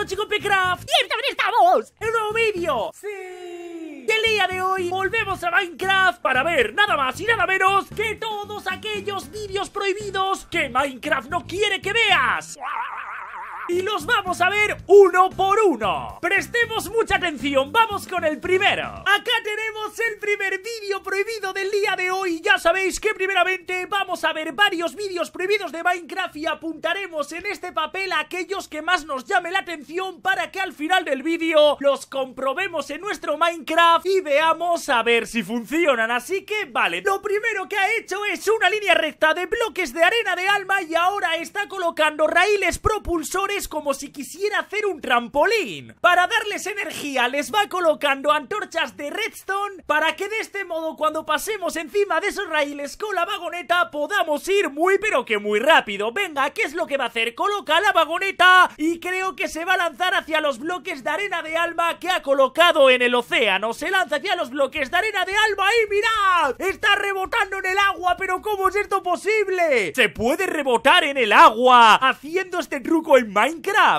Hola chicos PopperCraft, y también estamos en un nuevo vídeo. Sí. El día de hoy volvemos a Minecraft para ver nada más y nada menos que todos aquellos vídeos prohibidos que Minecraft no quiere que veas. Y los vamos a ver uno por uno. Prestemos mucha atención, vamos con el primero. Acá tenemos el primer vídeo prohibido del día de hoy. Ya sabéis que primeramente vamos a ver varios vídeos prohibidos de Minecraft y apuntaremos en este papel a aquellos que más nos llamen la atención para que al final del vídeo los comprobemos en nuestro Minecraft y veamos a ver si funcionan. Así que vale, lo primero que ha hecho es una línea recta de bloques de arena de alma y ahora está colocando raíles propulsores como si quisiera hacer un trampolín. Para darles energía les va colocando antorchas de redstone para que de este modo cuando pasemos encima de esos raíles con la vagoneta podamos ir muy pero que muy rápido. Venga, ¿qué es lo que va a hacer? Coloca la vagoneta y creo que se va a lanzar hacia los bloques de arena de alma que ha colocado en el océano. Se lanza hacia los bloques de arena de alma y mirad, está rebotando en el agua. Pero ¿cómo es esto posible? Se puede rebotar en el agua haciendo este truco en Minecraft.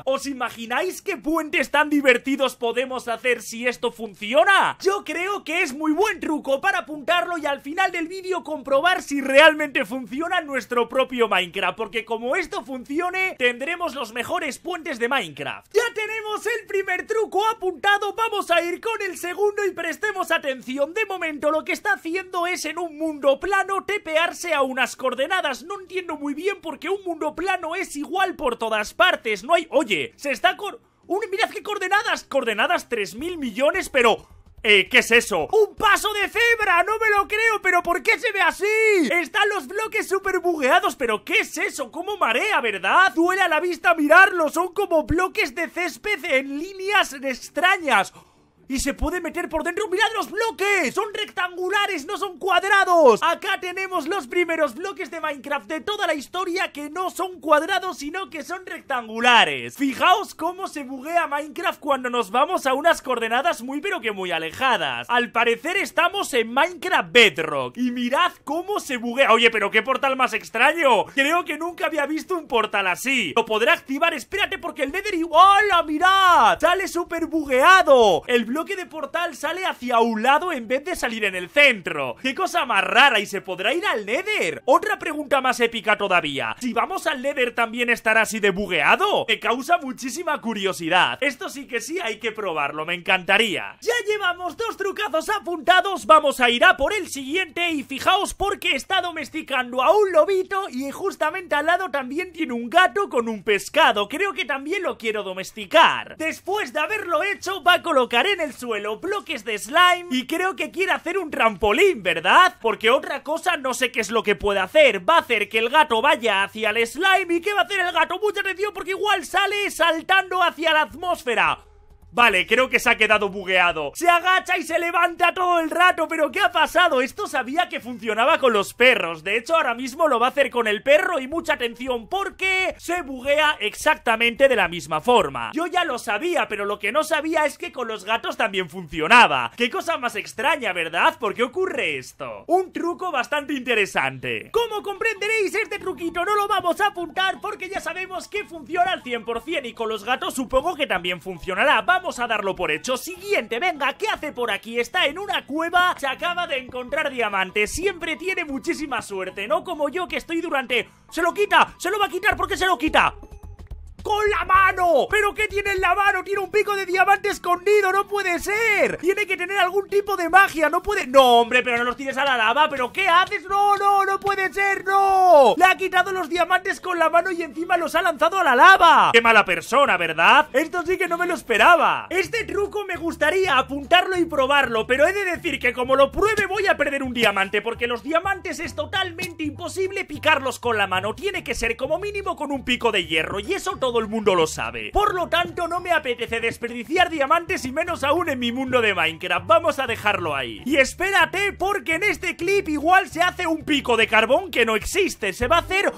¿Os imagináis qué puentes tan divertidos podemos hacer si esto funciona? Yo creo que es muy buen truco para apuntarlo y al final del vídeo comprobar si realmente funciona nuestro propio Minecraft, porque como esto funcione tendremos los mejores puentes de Minecraft. Ya tenemos el primer truco apuntado, vamos a ir con el segundo y prestemos atención. De momento lo que está haciendo es en un mundo plano tepearse a unas coordenadas. No entiendo muy bien porque un mundo plano es igual por todas partes. No hay... Oye, se está con... Mirad qué coordenadas. Coordenadas 3.000 millones, pero... ¿qué es eso? ¡Un paso de cebra! ¡No me lo creo! ¿Pero por qué se ve así? Están los bloques súper bugueados. ¿Pero qué es eso? Como marea, ¿verdad? Duele a la vista mirarlo. Son como bloques de césped en líneas extrañas. Y se puede meter por dentro. ¡Mirad los bloques! Son rectangulares, no son cuadrados. Acá tenemos los primeros bloques de Minecraft de toda la historia que no son cuadrados, sino que son rectangulares. Fijaos cómo se buguea Minecraft cuando nos vamos a unas coordenadas muy pero que muy alejadas. Al parecer estamos en Minecraft Bedrock. Y mirad cómo se buguea. Oye, pero qué portal más extraño. Creo que nunca había visto un portal así. Lo podré activar. Espérate porque el Nether... ¡Hola, mirad! Sale súper bugueado. El bloque de portal sale hacia un lado en vez de salir en el centro. ¡Qué cosa más rara! ¿Y se podrá ir al Nether? Otra pregunta más épica todavía. Si vamos al Nether también estará así de bugueado. Me causa muchísima curiosidad. Esto sí que sí hay que probarlo, me encantaría. Ya llevamos dos trucazos apuntados. Vamos a ir a por el siguiente y fijaos porque está domesticando a un lobito y justamente al lado también tiene un gato con un pescado. Creo que también lo quiero domesticar. Después de haberlo hecho va a colocar en el suelo bloques de slime y creo que quiere hacer un trampolín, ¿verdad? Porque otra cosa no sé qué es lo que puede hacer. Va a hacer que el gato vaya hacia el slime. ¿Y qué va a hacer el gato? Mucha atención porque igual sale saltando hacia la atmósfera. Vale, creo que se ha quedado bugueado. Se agacha y se levanta todo el rato. ¿Pero qué ha pasado? Esto sabía que funcionaba con los perros. De hecho, ahora mismo lo va a hacer con el perro. Y mucha atención porque se buguea exactamente de la misma forma. Yo ya lo sabía, pero lo que no sabía es que con los gatos también funcionaba. Qué cosa más extraña, ¿verdad? ¿Por qué ocurre esto? Un truco bastante interesante. Como comprenderéis, este truquito no lo vamos a apuntar porque ya sabemos que funciona al 100%. Y con los gatos supongo que también funcionará. Vamos a darlo por hecho. Siguiente, venga, ¿qué hace por aquí? Está en una cueva, se acaba de encontrar diamantes. Siempre tiene muchísima suerte, no como yo que estoy durante... ¡Se lo quita! ¡Se lo va a quitar! ¿Por qué se lo quita? ¡Con la mano! ¿Pero qué tiene en la mano? Tiene un pico de diamante escondido. ¡No puede ser! Tiene que tener algún tipo de magia. No puede... No, hombre, pero no los tires a la lava. ¿Pero qué haces? ¡No, no! ¡No puede ser! ¡No! Le ha quitado los diamantes con la mano y encima los ha lanzado a la lava. ¡Qué mala persona!, ¿verdad? Esto sí que no me lo esperaba. Este truco me gustaría apuntarlo y probarlo, pero he de decir que como lo pruebe voy a perder un diamante, porque los diamantes es totalmente imposible picarlos con la mano. Tiene que ser como mínimo con un pico de hierro, y eso todo el mundo lo sabe. Por lo tanto, no me apetece desperdiciar diamantes y menos aún en mi mundo de Minecraft. Vamos a dejarlo ahí. Y espérate, porque en este clip igual se hace un pico de carbón que no existe. Se va a hacer...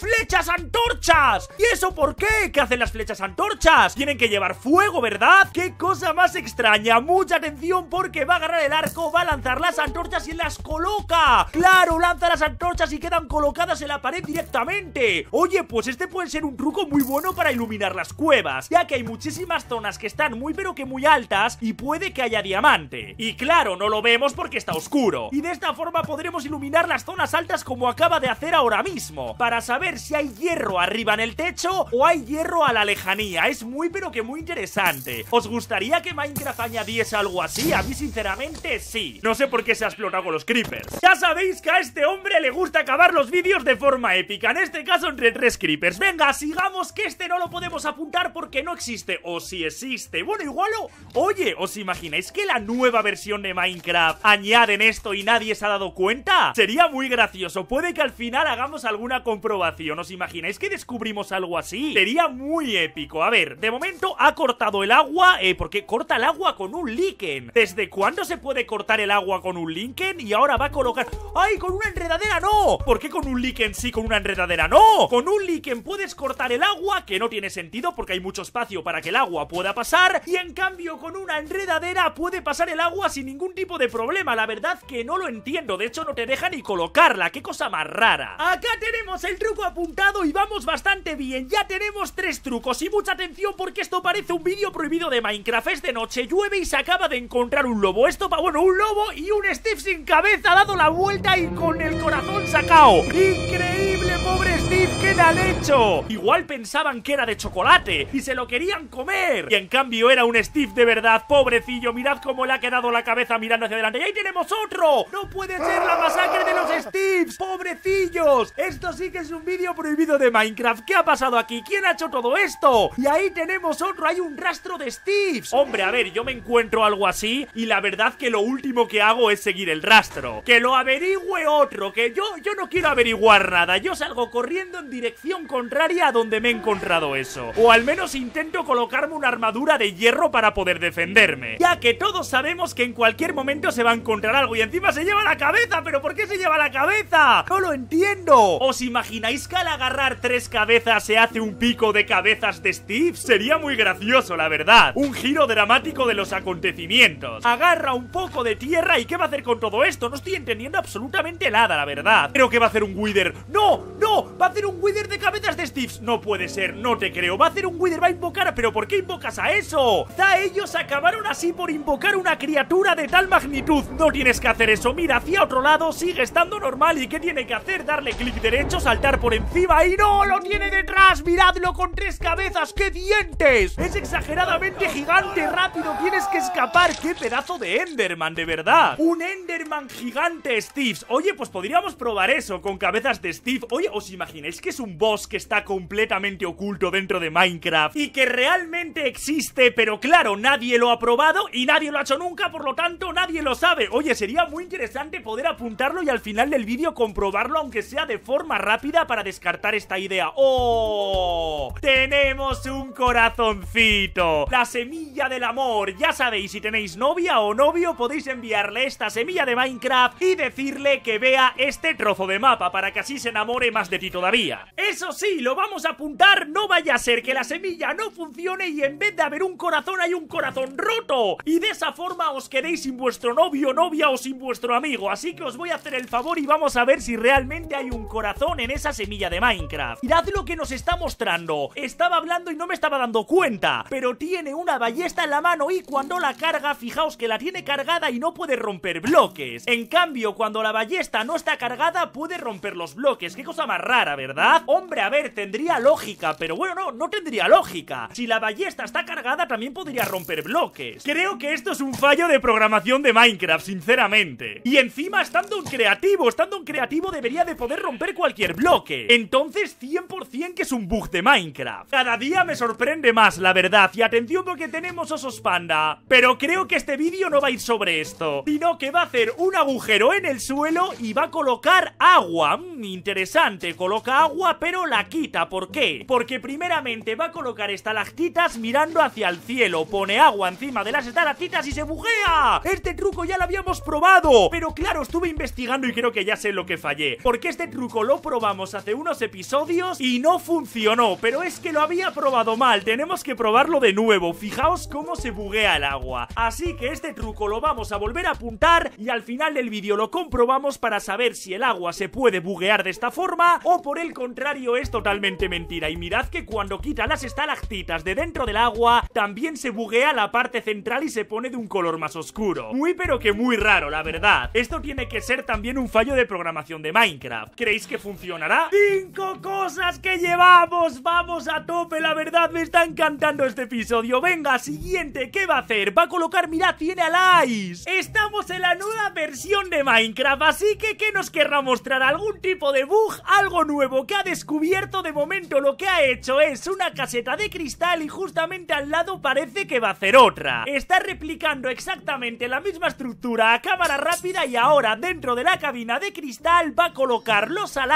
flechas antorchas. ¿Y eso por qué? ¿Qué hacen las flechas antorchas? Tienen que llevar fuego, ¿verdad? ¡Qué cosa más extraña! Mucha atención porque va a agarrar el arco, va a lanzar las antorchas y las coloca. ¡Claro! Lanza las antorchas y quedan colocadas en la pared directamente. Oye, pues este puede ser un truco muy bueno para iluminar las cuevas, ya que hay muchísimas zonas que están muy pero que muy altas y puede que haya diamante. Y claro, no lo vemos porque está oscuro. Y de esta forma podremos iluminar las zonas altas como acaba de hacer ahora mismo, para saber si hay hierro arriba en el techo o hay hierro a la lejanía. Es muy pero que muy interesante. ¿Os gustaría que Minecraft añadiese algo así? A mí sinceramente sí. No sé por qué se ha explotado con los creepers. Ya sabéis que a este hombre le gusta acabar los vídeos de forma épica, en este caso entre tres creepers. Venga, sigamos, que este no lo podemos apuntar porque no existe. O si existe, bueno, igual o... Oye, ¿os imagináis que la nueva versión de Minecraft añaden esto y nadie se ha dado cuenta? Sería muy gracioso. Puede que al final hagamos alguna comprobación. ¿Os imagináis que descubrimos algo así? Sería muy épico. A ver, de momento ha cortado el agua, porque corta el agua con un líquen. ¿Desde cuándo se puede cortar el agua con un líquen? Y ahora va a colocar... ¡Ay, con una enredadera no! ¿Por qué con un líquen sí, con una enredadera no? Con un líquen puedes cortar el agua, que no tiene sentido porque hay mucho espacio para que el agua pueda pasar, y en cambio con una enredadera puede pasar el agua sin ningún tipo de problema. La verdad que no lo entiendo, de hecho no te deja ni colocarla, qué cosa más rara. Acá tenemos el truco apuntado y vamos bastante bien, ya tenemos tres trucos. Y mucha atención porque esto parece un vídeo prohibido de Minecraft. Es de noche, llueve y se acaba de encontrar un lobo. Esto, bueno, un lobo y un Steve sin cabeza ha dado la vuelta y con el corazón sacado. Increíble, pobre Steve, ¿qué le han hecho? Igual pensaban que era de chocolate y se lo querían comer, y en cambio era un Steve de verdad, pobrecillo. Mirad cómo le ha quedado la cabeza mirando hacia adelante. Y ahí tenemos otro. No puede ser la masacre de los Steves, pobrecillos. Esto sí que es un vídeo prohibido de Minecraft. ¿Qué ha pasado aquí? ¿Quién ha hecho todo esto? Y ahí tenemos otro, hay un rastro de Steves. Hombre, a ver, yo me encuentro algo así y la verdad que lo último que hago es seguir el rastro. Que lo averigüe otro, que yo no quiero averiguar nada. Yo salgo corriendo en dirección contraria a donde me he encontrado eso. O al menos intento colocarme una armadura de hierro para poder defenderme, ya que todos sabemos que en cualquier momento se va a encontrar algo. Y encima se lleva la cabeza, ¿pero por qué se lleva la cabeza? No lo entiendo. ¿Os imagináis que al agarrar tres cabezas se hace un pico de cabezas de Steve? Sería muy gracioso, la verdad. Un giro dramático de los acontecimientos. Agarra un poco de tierra y ¿qué va a hacer con todo esto? No estoy entendiendo absolutamente nada, la verdad. Creo que va a hacer un Wither. ¡No! ¡No! Va a hacer un Wither de cabezas de Steve. No puede ser, no te creo. Va a hacer un Wither, va a invocar. ¿Pero por qué invocas a eso? Ellos acabaron así por invocar una criatura de tal magnitud. No tienes que hacer eso. Mira hacia otro lado, sigue estando normal. ¿Y qué tiene que hacer? Darle clic derecho, saltar por encima. ¡Y no! ¡Lo tiene detrás! ¡Miradlo con tres cabezas! ¡Qué dientes! Es exageradamente gigante. ¡Rápido! ¡Tienes que escapar! ¡Qué pedazo de Enderman, de verdad! ¡Un Enderman gigante Steve! Oye, pues podríamos probar eso con cabezas de Steve. Oye, ¿os imagináis que es un boss que está completamente oculto dentro de Minecraft y que realmente existe? Pero claro, nadie lo ha probado y nadie lo ha hecho nunca, por lo tanto nadie lo sabe. Oye, sería muy interesante poder apuntarlo y al final del vídeo comprobarlo, aunque sea de forma rápida, para descartar esta idea. ¡Oh! Tenemos un corazoncito, la semilla del amor. Ya sabéis, si tenéis novia o novio, podéis enviarle esta semilla de Minecraft y decirle que vea este trozo de mapa, para que así se enamore más de ti todavía. Eso sí, lo vamos a apuntar. No vaya a ser que la semilla no funcione y en vez de haber un corazón hay un corazón roto, y de esa forma os quedéis sin vuestro novio, novia o sin vuestro amigo. Así que os voy a hacer el favor y vamos a ver si realmente hay un corazón en esa semilla de Minecraft. Mirad lo que nos está mostrando. Estaba hablando y no me estaba dando cuenta, pero tiene una ballesta en la mano y cuando la carga, fijaos que la tiene cargada y no puede romper bloques. En cambio, cuando la ballesta no está cargada, puede romper los bloques. Qué cosa más rara, ¿verdad? Hombre, a ver, tendría lógica, pero bueno, no tendría lógica. Si la ballesta está cargada, también podría romper bloques. Creo que esto es un fallo de programación de Minecraft, sinceramente. Y encima, estando en creativo debería de poder romper cualquier bloque. Entonces, 100% que es un bug de Minecraft. Cada día me sorprende más, la verdad. Y atención porque tenemos osos panda. Pero creo que este vídeo no va a ir sobre esto, sino que va a hacer un agujero en el suelo y va a colocar agua. Interesante, coloca agua pero la quita. ¿Por qué? Porque primeramente va a colocar estalactitas mirando hacia el cielo, pone agua encima de las estalactitas y se bugea. Este truco ya lo habíamos probado, pero claro, estuve investigando y creo que ya sé lo que fallé, porque este truco lo probamos hace hace unos episodios y no funcionó, pero es que lo había probado mal. Tenemos que probarlo de nuevo. Fijaos cómo se buguea el agua. Así que este truco lo vamos a volver a apuntar y al final del vídeo lo comprobamos para saber si el agua se puede buguear de esta forma o por el contrario es totalmente mentira. Y mirad que cuando quita las estalactitas de dentro del agua también se buguea la parte central y se pone de un color más oscuro. Muy pero que muy raro, la verdad. Esto tiene que ser también un fallo de programación de Minecraft. ¿Creéis que funcionará? 5 cosas que llevamos. Vamos a tope, la verdad me está encantando este episodio. Venga, siguiente, ¿qué va a hacer? Va a colocar, mirad, tiene a Alex. Estamos en la nueva versión de Minecraft, así que ¿qué nos querrá mostrar? ¿Algún tipo de bug? Algo nuevo que ha descubierto. De momento lo que ha hecho es una caseta de cristal y justamente al lado parece que va a hacer otra. Está replicando exactamente la misma estructura a cámara rápida y ahora dentro de la cabina de cristal va a colocar los Alex.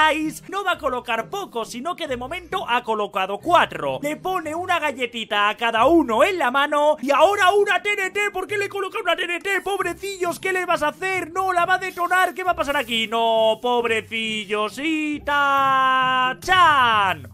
No va a colocar pocos, sino que de momento ha colocado 4. Le pone una galletita a cada uno en la mano y ahora una TNT. ¿Por qué le coloca una TNT? Pobrecillos, ¿qué le vas a hacer? No, la va a detonar. ¿Qué va a pasar aquí? No, pobrecillos. Ita-chan.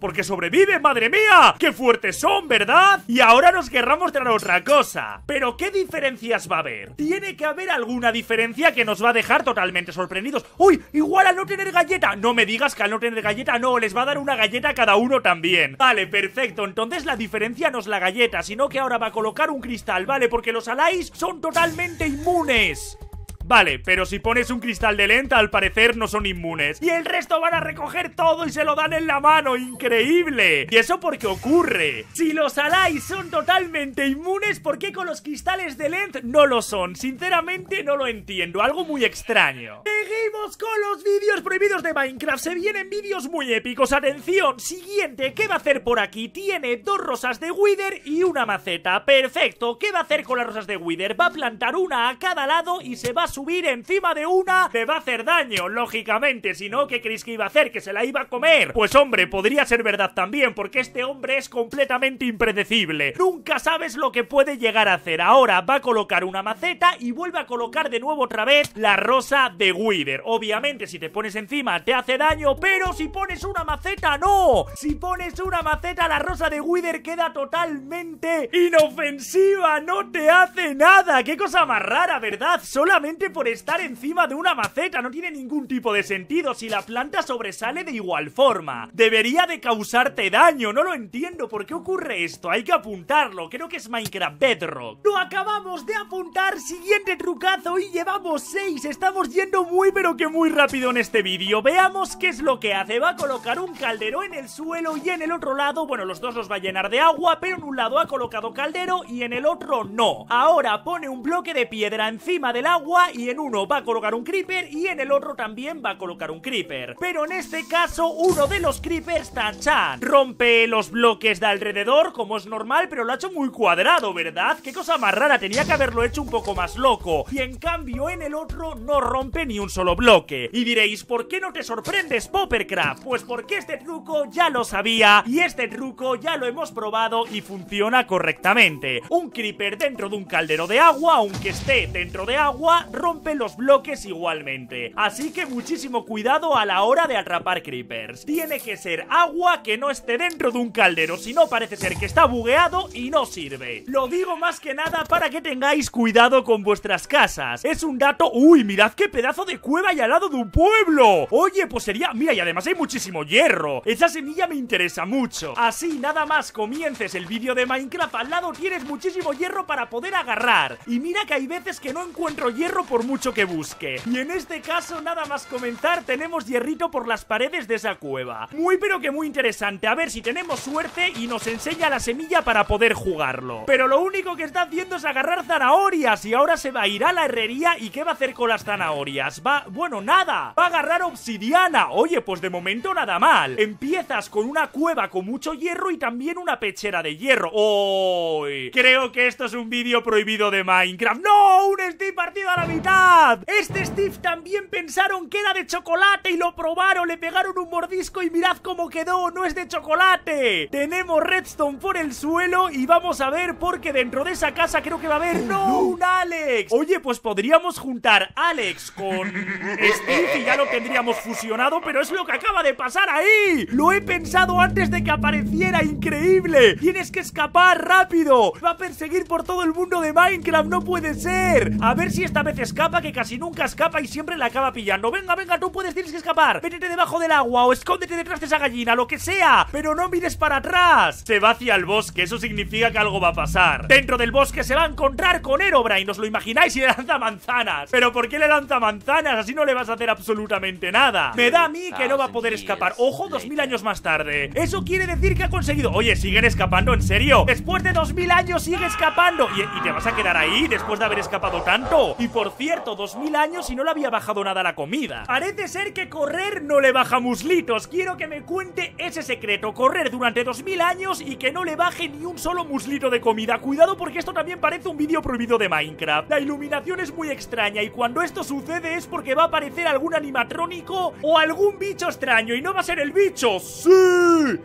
Porque sobreviven, madre mía. ¡Qué fuertes son, ¿verdad? Y ahora nos querrá mostrar otra cosa. ¿Pero qué diferencias va a haber? Tiene que haber alguna diferencia que nos va a dejar totalmente sorprendidos. ¡Uy! Igual al no tener galleta. No me digas que al no tener galleta no, les va a dar una galleta a cada uno también. Vale, perfecto. Entonces la diferencia no es la galleta, sino que ahora va a colocar un cristal, ¿vale? Porque los Alex son totalmente inmunes. Vale, pero si pones un cristal de lenta, al parecer no son inmunes. Y el resto van a recoger todo y se lo dan en la mano. ¡Increíble! ¿Y eso por qué ocurre? Si los Alex son totalmente inmunes, ¿por qué con los cristales de lenta no lo son? Sinceramente no lo entiendo, algo muy extraño. Seguimos con los vídeos prohibidos de Minecraft. Se vienen vídeos muy épicos, atención. Siguiente, ¿qué va a hacer por aquí? Tiene 2 rosas de Wither y una maceta. Perfecto, ¿qué va a hacer con las rosas de Wither? Va a plantar una a cada lado y se va a subir encima de una. Te va a hacer daño, lógicamente, si no, ¿qué creéis que iba a hacer? ¿Que se la iba a comer? Pues hombre, podría ser verdad también, porque este hombre es completamente impredecible. Nunca sabes lo que puede llegar a hacer. Ahora va a colocar una maceta y vuelve a colocar de nuevo otra vez la rosa de Wither. Obviamente, si te pones encima te hace daño, pero si pones una maceta, no. Si pones una maceta, la rosa de Wither queda totalmente inofensiva, no te hace nada. Qué cosa más rara, ¿verdad? Solamente por estar encima de una maceta. No tiene ningún tipo de sentido. Si la planta sobresale de igual forma, debería de causarte daño. No lo entiendo, ¿por qué ocurre esto? Hay que apuntarlo, creo que es Minecraft Bedrock. Lo acabamos de apuntar. Siguiente trucazo y llevamos 6. Estamos yendo muy pero que muy rápido en este vídeo. Veamos qué es lo que hace. Va a colocar un caldero en el suelo y en el otro lado, bueno, los dos los va a llenar de agua, pero en un lado ha colocado caldero y en el otro no. Ahora pone un bloque de piedra encima del agua y en uno va a colocar un creeper y en el otro también va a colocar un creeper. Pero en este caso uno de los creepers, tachan, rompe los bloques de alrededor como es normal, pero lo ha hecho muy cuadrado, ¿verdad? Qué cosa más rara, tenía que haberlo hecho un poco más loco. Y en cambio en el otro no rompe ni un solo bloque. Y diréis, ¿por qué no te sorprendes, PopperCraft? Pues porque este truco ya lo sabía y este truco ya lo hemos probado y funciona correctamente. Un creeper dentro de un caldero de agua, aunque esté dentro de agua, rompe los bloques igualmente. Así que muchísimo cuidado a la hora de atrapar creepers. Tiene que ser agua que no esté dentro de un caldero, si no parece ser que está bugueado y no sirve. Lo digo más que nada para que tengáis cuidado con vuestras casas. Es un dato... ¡Uy! Mirad qué pedazo de cueva y al lado de un pueblo. Oye, pues sería... Mira, y además hay muchísimo hierro. Esa semilla me interesa mucho. Así nada más comiences el vídeo de Minecraft, al lado tienes muchísimo hierro para poder agarrar. Y mira que hay veces que no encuentro hierro por mucho que busque. Y en este caso, nada más comenzar, tenemos hierrito por las paredes de esa cueva. Muy pero que muy interesante. A ver si tenemos suerte y nos enseña la semilla para poder jugarlo. Pero lo único que está haciendo es agarrar zanahorias. Y ahora se va a ir a la herrería. ¿Y qué va a hacer con las zanahorias? Va... Bueno, nada. Va a agarrar obsidiana. Oye, pues de momento nada mal. Empiezas con una cueva con mucho hierro y también una pechera de hierro. ¡Oy! Creo que esto es un vídeo prohibido de Minecraft. ¡No! ¡Un Steve partido a la mitad! mitad. Este Steve también pensaron que era de chocolate y lo probaron, le pegaron un mordisco y mirad cómo quedó, no es de chocolate. Tenemos redstone por el suelo y vamos a ver porque dentro de esa casa creo que va a haber... ¡No! ¡Un Alex! Oye, pues podríamos juntar Alex con Steve y ya lo tendríamos fusionado, pero es lo que acaba de pasar ahí. Lo he pensado antes de que apareciera, increíble. Tienes que escapar rápido. Va a perseguir por todo el mundo de Minecraft, no puede ser. A ver si esta vez escapa, que casi nunca escapa y siempre la acaba pillando. Venga, venga, tú puedes, tienes que escapar. Métete debajo del agua o escóndete detrás de esa gallina, lo que sea, pero no mires para atrás. Se va hacia el bosque, eso significa que algo va a pasar. Dentro del bosque se va a encontrar con Herobrine, ¿os lo imagináis? Y le lanza manzanas. ¿Pero por qué le lanza manzanas? Así no le vas a hacer absolutamente nada. Me da a mí que no va a poder escapar. Ojo, 2000 años más tarde. Eso quiere decir que ha conseguido... Oye, siguen escapando, ¿en serio? Después de 2000 años sigue escapando. ¿Y te vas a quedar ahí después de haber escapado tanto? Y por cierto, 2000 años y no le había bajado nada la comida. Parece ser que correr no le baja muslitos. Quiero que me cuente ese secreto. Correr durante 2000 años y que no le baje ni un solo muslito de comida. Cuidado porque esto también parece un vídeo prohibido de Minecraft. La iluminación es muy extraña y cuando esto sucede es porque va a aparecer algún animatrónico o algún bicho extraño. Y no va a ser el bicho, sí,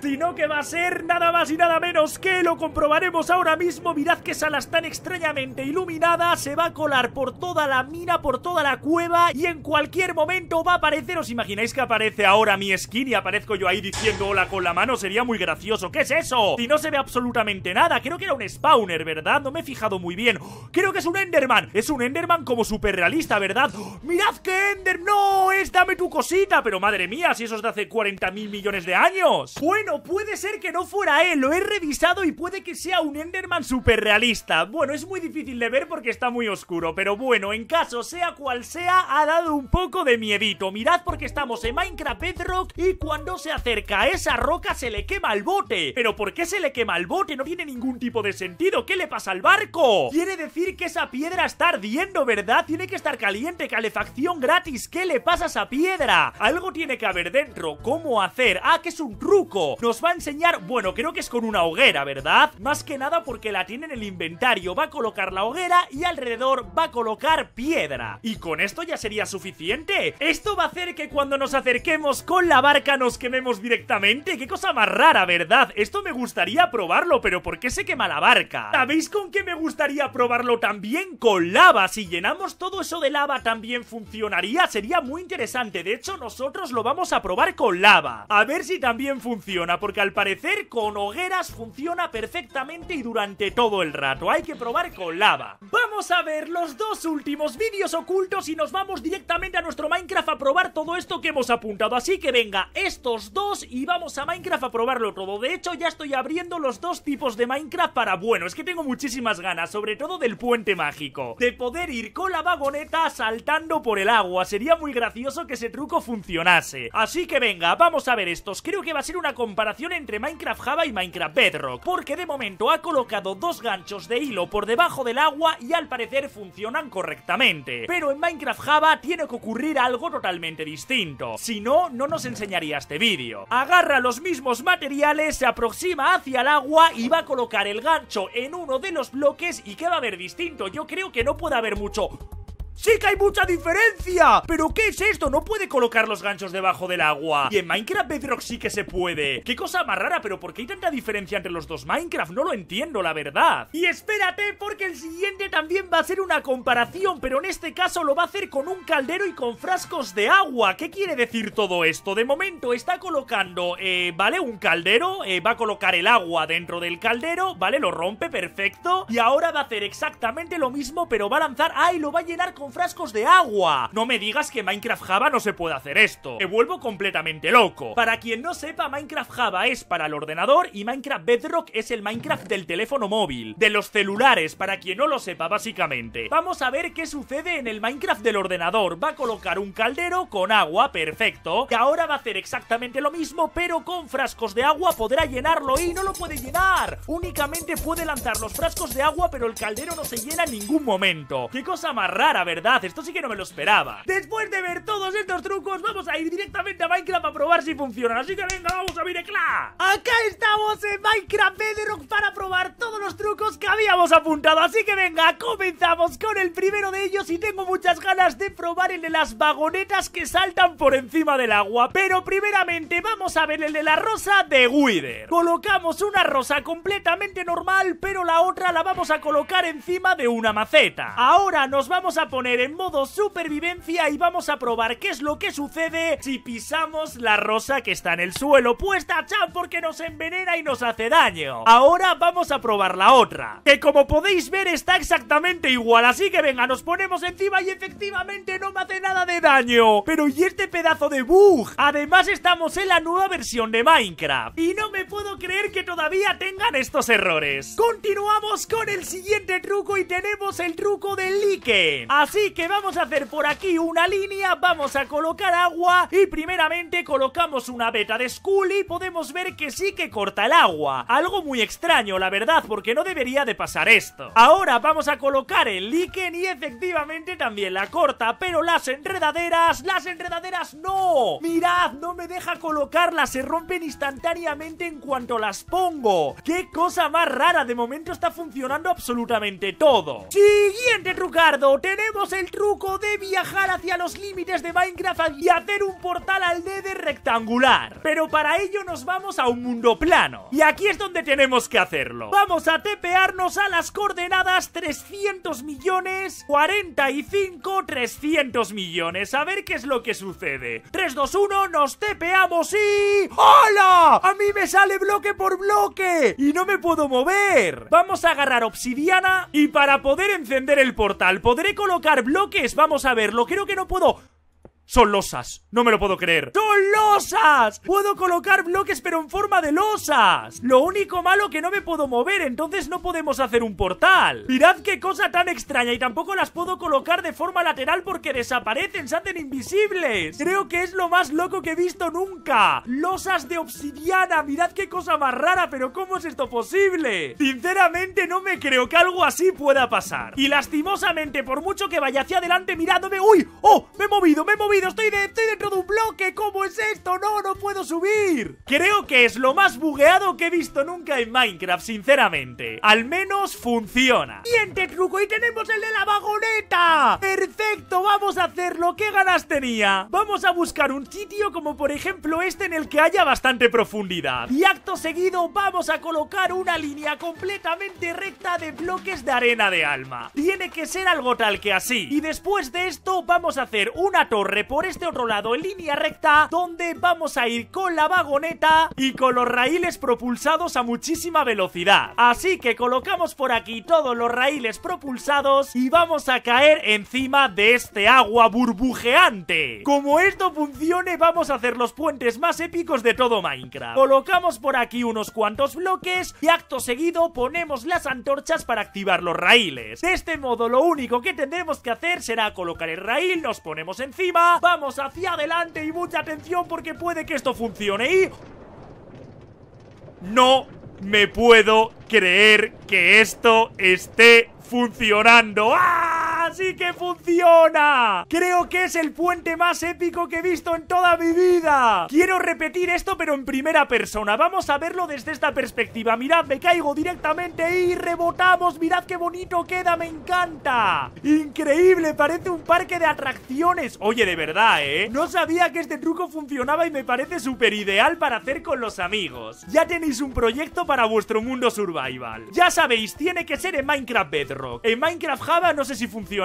sino que va a ser nada más y nada menos que... Lo comprobaremos ahora mismo. Mirad qué sala tan extrañamente iluminada. Se va a colar por toda la mina, por toda la cueva y en cualquier momento va a aparecer. ¿Os imagináis que aparece ahora mi skin y aparezco yo ahí diciendo hola con la mano? Sería muy gracioso. ¿Qué es eso? Si no se ve absolutamente nada. Creo que era un spawner, ¿verdad? No me he fijado muy bien. Creo que es un Enderman. Es un Enderman como súper realista, ¿verdad? ¡Mirad que Ender! ¡No! ¡Es dame tu cosita! Pero madre mía, si eso es de hace 40.000 millones de años. Bueno, puede ser que no fuera él. Lo he revisado y puede que sea un Enderman súper realista. Bueno, es muy difícil de ver porque está muy oscuro, pero bueno, en caso sea cual sea, ha dado un poco de miedito. Mirad porque estamos en Minecraft Bedrock y cuando se acerca a esa roca se le quema el bote. ¿Pero por qué se le quema el bote? No tiene ningún tipo de sentido. ¿Qué le pasa al barco? Quiere decir que esa piedra está ardiendo, ¿verdad? Tiene que estar caliente, calefacción gratis. ¿Qué le pasa a esa piedra? Algo tiene que haber dentro. ¿Cómo hacer? Ah, que es un truco. Nos va a enseñar, bueno, creo que es con una hoguera, ¿verdad? Más que nada porque la tiene en el inventario. Va a colocar la hoguera y alrededor va a colocar piedra. Y con esto ya sería suficiente. Esto va a hacer que cuando nos acerquemos con la barca nos quememos directamente. Qué cosa más rara, ¿verdad? Esto me gustaría probarlo, pero ¿por qué se quema la barca? ¿Sabéis con qué me gustaría probarlo también? Con lava. Si llenamos todo eso de lava también funcionaría. Sería muy interesante. De hecho, nosotros lo vamos a probar con lava. A ver si también funciona, porque al parecer con hogueras funciona perfectamente y durante todo el rato. Hay que probar con lava. Vamos a ver los dos últimos vídeos ocultos y nos vamos directamente a nuestro Minecraft a probar todo esto que hemos apuntado. Así que venga, estos dos y vamos a Minecraft a probarlo todo. De hecho, ya estoy abriendo los dos tipos de Minecraft para... Bueno, es que tengo muchísimas ganas, sobre todo del puente mágico, de poder ir con la vagoneta saltando por el agua. Sería muy gracioso que ese truco funcionase. Así que venga, vamos a ver estos. Creo que va a ser una comparación entre Minecraft Java y Minecraft Bedrock, porque de momento ha colocado dos ganchos de hilo por debajo del agua y al parecer funcionan correctamente. Pero en Minecraft Java tiene que ocurrir algo totalmente distinto. Si no, no nos enseñaría este vídeo. Agarra los mismos materiales, se aproxima hacia el agua y va a colocar el gancho en uno de los bloques. ¿Y qué va a haber distinto? Yo creo que no puede haber mucho... ¡Sí que hay mucha diferencia! ¿Pero qué es esto? No puede colocar los ganchos debajo del agua. Y en Minecraft Bedrock sí que se puede. ¡Qué cosa más rara! ¿Pero por qué hay tanta diferencia entre los dos Minecraft? No lo entiendo, la verdad. Y espérate, porque el siguiente también va a ser una comparación, pero en este caso lo va a hacer con un caldero y con frascos de agua. ¿Qué quiere decir todo esto? De momento está colocando, ¿vale? Un caldero, va a colocar el agua dentro del caldero, ¿vale? Lo rompe, perfecto. Y ahora va a hacer exactamente lo mismo, pero va a lanzar... ¡Ay! Lo va a llenar con frascos de agua. No me digas que Minecraft Java no se puede hacer esto. Me vuelvo completamente loco. Para quien no sepa, Minecraft Java es para el ordenador y Minecraft Bedrock es el Minecraft del teléfono móvil, de los celulares, para quien no lo sepa, básicamente. Vamos a ver qué sucede en el Minecraft del ordenador. Va a colocar un caldero con agua, perfecto. Y ahora va a hacer exactamente lo mismo, pero con frascos de agua. Podrá llenarlo y no lo puede llenar. Únicamente puede lanzar los frascos de agua, pero el caldero no se llena en ningún momento. Qué cosa más rara, ¿verdad? verdad, esto sí que no me lo esperaba. Después de ver todos estos trucos, vamos a ir directamente a Minecraft a probar si funcionan. Así que venga, vamos a Minecraft. Acá estamos en Minecraft Bedrock para probar todos los trucos que habíamos apuntado. Así que venga, comenzamos con el primero de ellos. Y tengo muchas ganas de probar el de las vagonetas que saltan por encima del agua. Pero primeramente vamos a ver el de la rosa de Wither. Colocamos una rosa completamente normal, pero la otra la vamos a colocar encima de una maceta. Ahora nos vamos a poner en modo supervivencia y vamos a probar qué es lo que sucede si pisamos la rosa que está en el suelo puesta, chan, porque nos envenena y nos hace daño. Ahora vamos a probar la otra, que como podéis ver está exactamente igual. Así que venga, nos ponemos encima y efectivamente no me hace nada de daño. Pero ¿y este pedazo de bug? Además estamos en la nueva versión de Minecraft y no me puedo creer que todavía tengan estos errores. Continuamos con el siguiente truco y tenemos el truco del líquen. Así que vamos a hacer por aquí una línea, vamos a colocar agua y primeramente colocamos una veta de Skull y podemos ver que sí que corta el agua. Algo muy extraño, la verdad, porque no debería de pasar esto. Ahora vamos a colocar el líquen y efectivamente también la corta, pero las enredaderas no. Mirad, no me deja colocarlas, se rompen instantáneamente en cuanto las pongo. ¡Qué cosa más rara! De momento está funcionando absolutamente todo. Siguiente trucardo, tenemos el truco de viajar hacia los límites de Minecraft y hacer un portal al Nether rectangular. Pero para ello nos vamos a un mundo plano. Y aquí es donde tenemos que hacerlo. Vamos a tepearnos a las coordenadas 300 millones, 45, 300 millones. A ver qué es lo que sucede. 3, 2, 1, nos tepeamos y... ¡Hola! A mí me sale bloque por bloque y no me puedo mover. Vamos a agarrar obsidiana y para poder encender el portal podré colocar bloques. Vamos a verlo, creo que no puedo... Son losas, no me lo puedo creer. ¡Son losas! Puedo colocar bloques pero en forma de losas. Lo único malo que no me puedo mover, entonces no podemos hacer un portal. Mirad qué cosa tan extraña. Y tampoco las puedo colocar de forma lateral porque desaparecen, se hacen invisibles. Creo que es lo más loco que he visto nunca. Losas de obsidiana, mirad qué cosa más rara. Pero ¿cómo es esto posible? Sinceramente no me creo que algo así pueda pasar. Y lastimosamente, por mucho que vaya hacia adelante mirándome... ¡Uy! ¡Oh! Me he movido. Estoy dentro de un bloque. ¿Cómo es esto? No, no puedo subir. Creo que es lo más bugueado que he visto nunca en Minecraft, sinceramente. Al menos funciona. Siguiente truco y tenemos el de la vagoneta. Perfecto, vamos a hacerlo. ¿Qué ganas tenía? Vamos a buscar un sitio como por ejemplo este en el que haya bastante profundidad. Y acto seguido vamos a colocar una línea completamente recta de bloques de arena de alma. Tiene que ser algo tal que así. Y después de esto vamos a hacer una torre por este otro lado en línea recta, donde vamos a ir con la vagoneta y con los raíles propulsados a muchísima velocidad. Así que colocamos por aquí todos los raíles propulsados y vamos a caer encima de este agua burbujeante. Como esto funcione, vamos a hacer los puentes más épicos de todo Minecraft. Colocamos por aquí unos cuantos bloques y acto seguido ponemos las antorchas para activar los raíles. De este modo lo único que tendremos que hacer será colocar el raíl, nos ponemos encima, vamos hacia adelante y mucha atención porque puede que esto funcione y... No me puedo creer que esto esté funcionando. ¡Ah! ¡Sí que funciona! Creo que es el puente más épico que he visto en toda mi vida. Quiero repetir esto pero en primera persona. Vamos a verlo desde esta perspectiva. Mirad, me caigo directamente y rebotamos. Mirad qué bonito queda, me encanta. Increíble, parece un parque de atracciones. Oye, de verdad, ¿eh? No sabía que este truco funcionaba y me parece súper ideal para hacer con los amigos. Ya tenéis un proyecto para vuestro mundo survival. Ya sabéis, tiene que ser en Minecraft Bedrock. En Minecraft Java no sé si funcionará.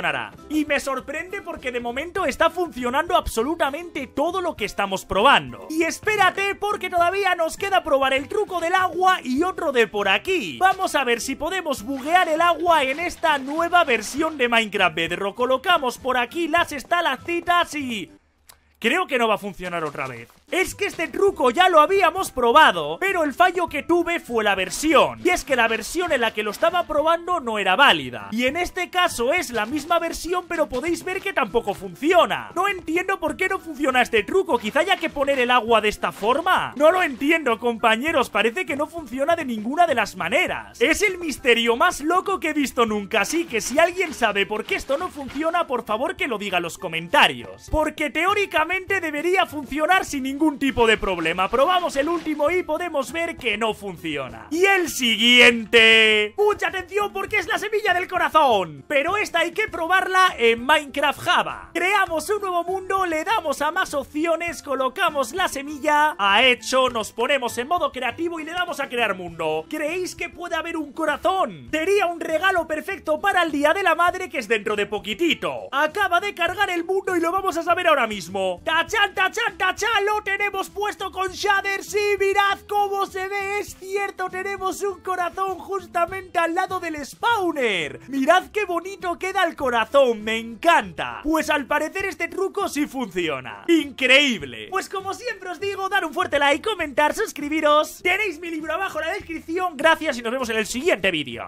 Y me sorprende porque de momento está funcionando absolutamente todo lo que estamos probando. Y espérate porque todavía nos queda probar el truco del agua y otro de por aquí. Vamos a ver si podemos buguear el agua en esta nueva versión de Minecraft Bedrock. Colocamos por aquí las estalactitas y... Creo que no va a funcionar otra vez. Es que este truco ya lo habíamos probado, pero el fallo que tuve fue la versión. Y es que la versión en la que lo estaba probando no era válida. Y en este caso es la misma versión, pero podéis ver que tampoco funciona. No entiendo por qué no funciona este truco. Quizá haya que poner el agua de esta forma. No lo entiendo, compañeros. Parece que no funciona de ninguna de las maneras. Es el misterio más loco que he visto nunca. Así que si alguien sabe por qué esto no funciona, por favor que lo diga en los comentarios. Porque teóricamente debería funcionar sin ningún tipo de problema. Probamos el último y podemos ver que no funciona. Y el siguiente... Mucha atención porque es la semilla del corazón. Pero esta hay que probarla en Minecraft Java. Creamos un nuevo mundo, le damos a más opciones, colocamos la semilla, a hecho, nos ponemos en modo creativo y le damos a crear mundo. ¿Creéis que puede haber un corazón? Sería un regalo perfecto para el Día de la Madre, que es dentro de poquitito. Acaba de cargar el mundo y lo vamos a saber ahora mismo. ¡Tachán, tachán, tachán! Lo tenemos puesto con shaders y mirad cómo se ve. Es cierto, tenemos un corazón justamente al lado del spawner. Mirad qué bonito queda el corazón, me encanta. Pues al parecer este truco sí funciona. Increíble. Pues como siempre os digo, dar un fuerte like, comentar, suscribiros. Tenéis mi libro abajo en la descripción. Gracias y nos vemos en el siguiente vídeo.